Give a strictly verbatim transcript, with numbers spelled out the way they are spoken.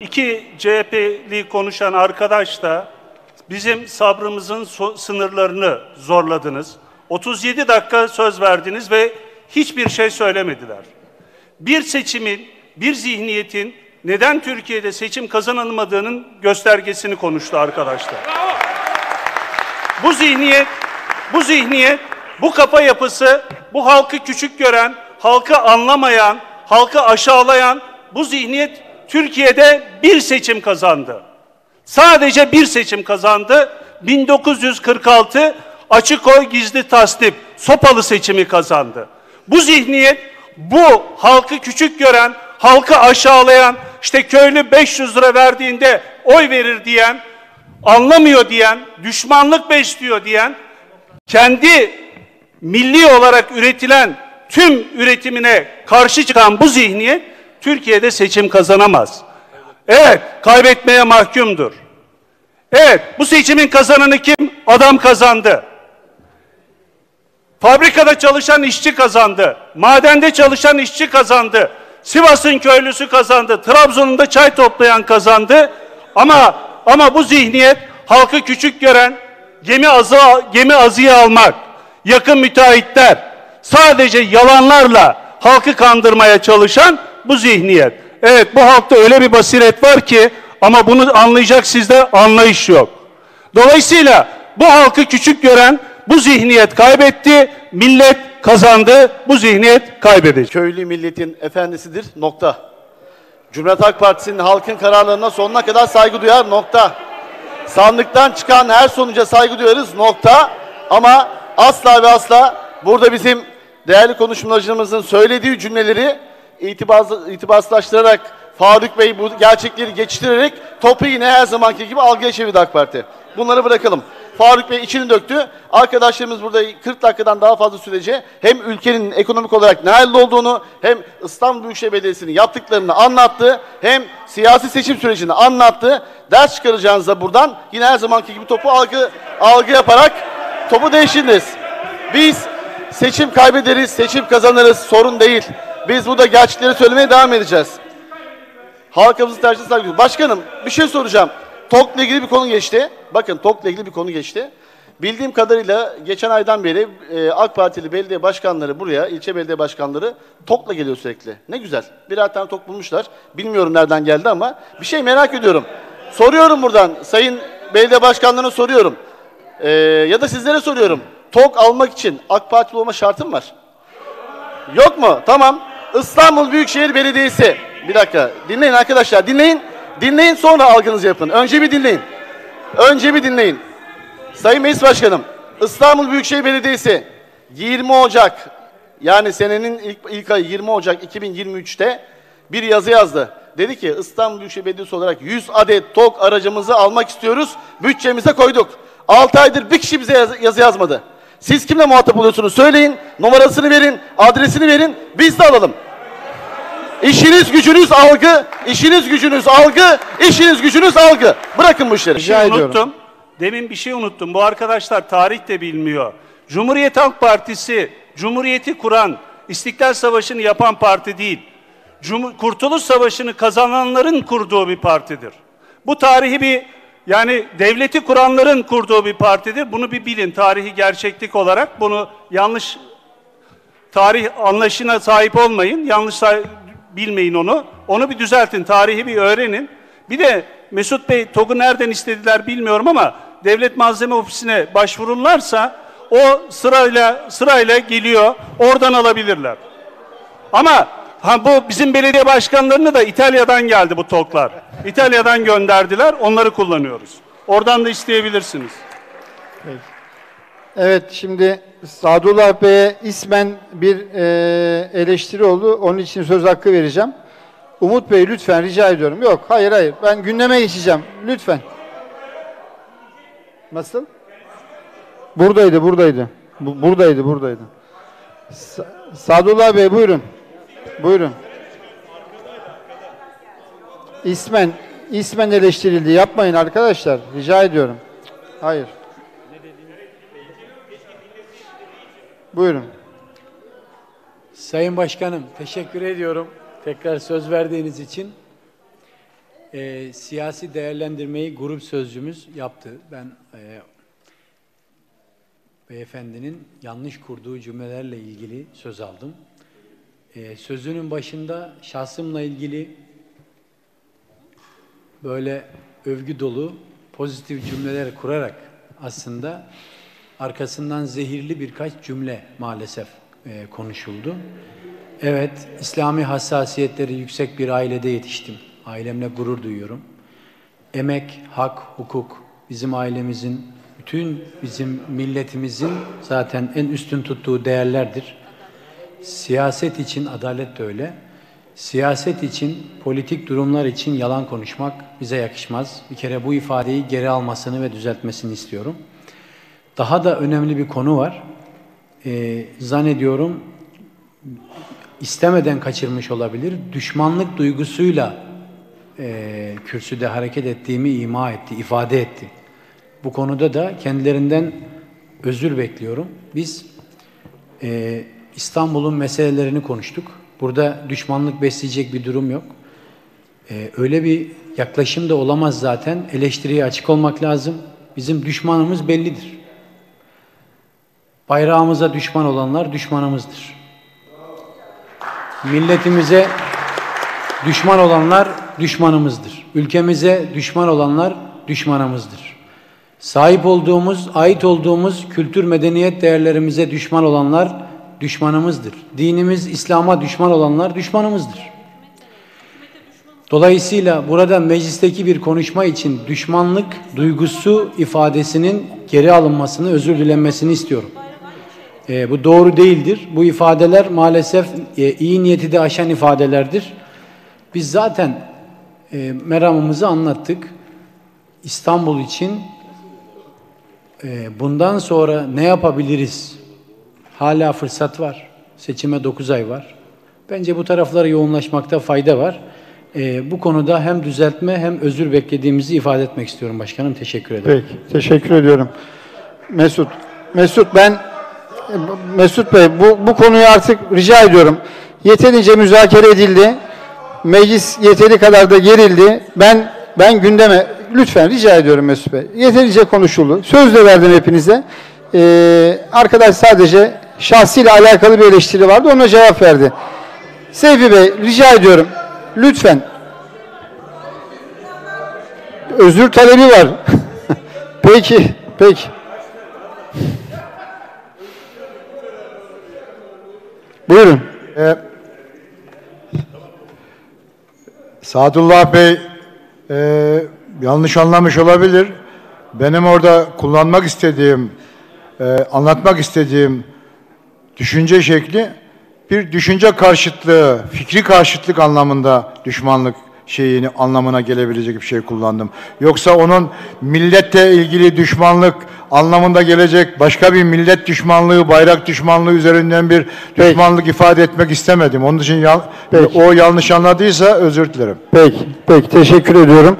İki C H P'li konuşan arkadaş da bizim sabrımızın so sınırlarını zorladınız. otuz yedi dakika söz verdiniz ve hiçbir şey söylemediler. Bir seçimin, bir zihniyetin neden Türkiye'de seçim kazanılmadığının göstergesini konuştu arkadaşlar. Bu zihniyet, bu zihniyet, bu kafa yapısı, bu halkı küçük gören, halkı anlamayan, halkı aşağılayan bu zihniyet Türkiye'de bir seçim kazandı. Sadece bir seçim kazandı. bin dokuz yüz kırk altı açık oy gizli tasdip sopalı seçimi kazandı. Bu zihniyet, bu halkı küçük gören, halkı aşağılayan, işte köylü beş yüz lira verdiğinde oy verir diyen, anlamıyor diyen, düşmanlık besliyor diyen, kendi milli olarak üretilen tüm üretimine karşı çıkan bu zihniyet Türkiye'de seçim kazanamaz. Evet, kaybetmeye mahkumdur. Evet, bu seçimin kazananı kim? Adam kazandı. Fabrikada çalışan işçi kazandı. Madende çalışan işçi kazandı. Sivas'ın köylüsü kazandı. Trabzon'un da çay toplayan kazandı. Ama ama bu zihniyet halkı küçük gören, gemi azı gemi azıya almak, yakın müteahhitler, sadece yalanlarla halkı kandırmaya çalışan bu zihniyet. Evet, bu halkta öyle bir basiret var ki ama bunu anlayacak sizde anlayış yok. Dolayısıyla bu halkı küçük gören bu zihniyet kaybetti, millet kazandı, bu zihniyet kaybedecek. Köylü milletin efendisidir, nokta. Cumhuriyet Halk Partisi'nin halkın kararlarına sonuna kadar saygı duyar, nokta. Sandıktan çıkan her sonuca saygı duyarız, nokta. Ama asla ve asla burada bizim değerli konuşmacılarımızın söylediği cümleleri İtibaz, itibarsızlaştırarak, Faruk Bey bu gerçekleri geçiştirerek topu yine her zamanki gibi algıya çevirdi A K Parti. Bunları bırakalım. Faruk Bey içini döktü. Arkadaşlarımız burada kırk dakikadan daha fazla sürece hem ülkenin ekonomik olarak ne halde olduğunu, hem İstanbul Büyükşehir Belediyesi'nin yaptıklarını anlattı, hem siyasi seçim sürecini anlattı. Ders çıkaracağınıza buradan yine her zamanki gibi topu algı, algı yaparak topu değiştiriniz. Biz seçim kaybederiz, seçim kazanırız, sorun değil. Biz burada gerçekleri söylemeye devam edeceğiz. Halkımızın tercihine saygı duyuyoruz. Başkanım, bir şey soracağım. TOKİ'le ilgili bir konu geçti. Bakın, TOKİ'le ilgili bir konu geçti. Bildiğim kadarıyla geçen aydan beri e, AK Partili belediye başkanları buraya, ilçe belediye başkanları TOKİ'le geliyor sürekli. Ne güzel. Birer tane TOKİ bulmuşlar. Bilmiyorum nereden geldi ama bir şey merak ediyorum. Soruyorum buradan. Sayın belediye başkanlarına soruyorum. E, ya da sizlere soruyorum. TOKİ almak için AK Partili olma şartım var. Yok mu? Tamam. İstanbul Büyükşehir Belediyesi. Bir dakika. Dinleyin arkadaşlar. Dinleyin. Dinleyin sonra algınızı yapın. Önce bir dinleyin. Önce bir dinleyin. Sayın Meclis Başkanım, İstanbul Büyükşehir Belediyesi yirmi Ocak, yani senenin ilk, ilk ayı yirmi Ocak iki bin yirmi üç'te bir yazı yazdı. Dedi ki İstanbul Büyükşehir Belediyesi olarak yüz adet TOK aracımızı almak istiyoruz. Bütçemize koyduk. altı aydır bir kişi bize yaz, yazı yazmadı. Siz kimle muhatap oluyorsunuz? Söyleyin, numarasını verin, adresini verin, biz de alalım. İşiniz gücünüz algı, işiniz gücünüz algı, işiniz gücünüz algı. Bırakın bu işleri. Rica ediyorum. Unuttum, demin bir şey unuttum. Bu arkadaşlar tarih de bilmiyor. Cumhuriyet Halk Partisi, Cumhuriyeti kuran, İstiklal Savaşı'nı yapan parti değil. Cum- Kurtuluş Savaşı'nı kazananların kurduğu bir partidir. Bu tarihi bir... Yani devleti kuranların kurduğu bir partidir. Bunu bir bilin. Tarihi gerçeklik olarak bunu yanlış tarih anlayışına sahip olmayın. Yanlış say bilmeyin onu. Onu bir düzeltin. Tarihi bir öğrenin. Bir de Mesut Bey, TOG'u nereden istediler bilmiyorum ama Devlet Malzeme Ofisi'ne başvururlarsa o sırayla sırayla geliyor. Oradan alabilirler. Ama ha, bu bizim belediye başkanlarına da İtalya'dan geldi bu TOK'lar. İtalya'dan gönderdiler. Onları kullanıyoruz. Oradan da isteyebilirsiniz. Evet, evet şimdi Sadullah Bey'e ismen bir e, eleştiri oldu. Onun için söz hakkı vereceğim. Umut Bey lütfen rica ediyorum. Yok, hayır hayır. Ben gündeme geçeceğim. Lütfen. Nasıl? Buradaydı, buradaydı. Bu, buradaydı, buradaydı. Sa Sadullah Bey buyurun. Buyurun. İsmen, ismen eleştirildi. Yapmayın arkadaşlar. Rica ediyorum. Hayır. Buyurun. Sayın Başkanım, teşekkür ediyorum tekrar söz verdiğiniz için. e, siyasi değerlendirmeyi grup sözcümüz yaptı. Ben e, beyefendinin yanlış kurduğu cümlelerle ilgili söz aldım. E, sözünün başında şahsımla ilgili böyle övgü dolu pozitif cümleler kurarak aslında arkasından zehirli birkaç cümle maalesef e, konuşuldu. Evet, İslami hassasiyetleri yüksek bir ailede yetiştim. Ailemle gurur duyuyorum. Emek, hak, hukuk bizim ailemizin, bütün bizim milletimizin zaten en üstün tuttuğu değerlerdir. Siyaset için, adalet de öyle. Siyaset için, politik durumlar için yalan konuşmak bize yakışmaz. Bir kere bu ifadeyi geri almasını ve düzeltmesini istiyorum. Daha da önemli bir konu var. Ee, zannediyorum istemeden kaçırmış olabilir. Düşmanlık duygusuyla e, kürsüde hareket ettiğimi ima etti, ifade etti. Bu konuda da kendilerinden özür bekliyorum. Biz e, İstanbul'un meselelerini konuştuk. Burada düşmanlık besleyecek bir durum yok. E, öyle bir yaklaşım da olamaz zaten. Eleştiriye açık olmak lazım. Bizim düşmanımız bellidir. Bayrağımıza düşman olanlar düşmanımızdır. Milletimize düşman olanlar düşmanımızdır. Ülkemize düşman olanlar düşmanımızdır. Sahip olduğumuz, ait olduğumuz kültür medeniyet değerlerimize düşman olanlar düşmanımızdır. Dinimiz, İslam'a düşman olanlar düşmanımızdır. Dolayısıyla burada meclisteki bir konuşma için düşmanlık duygusu ifadesinin geri alınmasını, özür dilenmesini istiyorum. E, bu doğru değildir. Bu ifadeler maalesef e, iyi niyeti de aşan ifadelerdir. Biz zaten e, meramımızı anlattık. İstanbul için e, bundan sonra ne yapabiliriz? Hala fırsat var. Seçime dokuz ay var. Bence bu taraflara yoğunlaşmakta fayda var. E, bu konuda hem düzeltme hem özür beklediğimizi ifade etmek istiyorum başkanım. Teşekkür ederim. Peki, teşekkür ediyorum. Mesut, Mesut ben... Mesut Bey, bu, bu konuyu artık rica ediyorum. Yeterince müzakere edildi. Meclis yeteri kadar da gerildi. Ben ben gündeme, lütfen rica ediyorum Mesut Bey. Yeterince konuşuldu. Söz de verdim hepinize. Ee, arkadaş sadece şahsiyle alakalı bir eleştiri vardı. Ona cevap verdi. Seyfi Bey, rica ediyorum. Lütfen. Özür talebi var. Peki, peki. Buyurun. Ee, Sadullah Bey e, yanlış anlamış olabilir. Benim orada kullanmak istediğim, e, anlatmak istediğim düşünce şekli bir düşünce karşıtlığı, fikri karşıtlık anlamında düşmanlık şeyini anlamına gelebilecek bir şey kullandım. Yoksa onun milletle ilgili düşmanlık anlamında gelecek başka bir millet düşmanlığı, bayrak düşmanlığı üzerinden bir Peki. düşmanlık ifade etmek istemedim. Onun için ya, o yanlış anladıysa özür dilerim. Peki. Peki. Teşekkür ediyorum.